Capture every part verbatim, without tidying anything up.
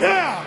Yeah!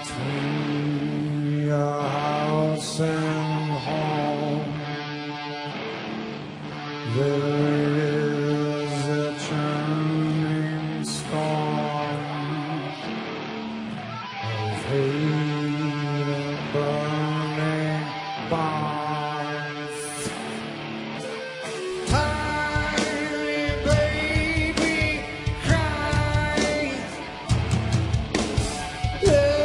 Between your house and home, there is a churning storm of hate and burning bonds. Tiny baby cries. Yeah.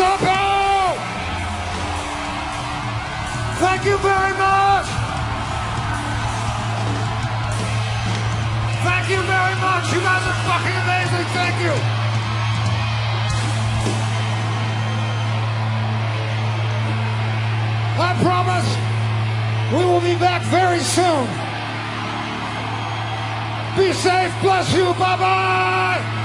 circle. Thank you very much. Thank you very much. You guys are fucking amazing. Thank you. I promise we will be back very soon. Be safe. Bless you. Bye-bye.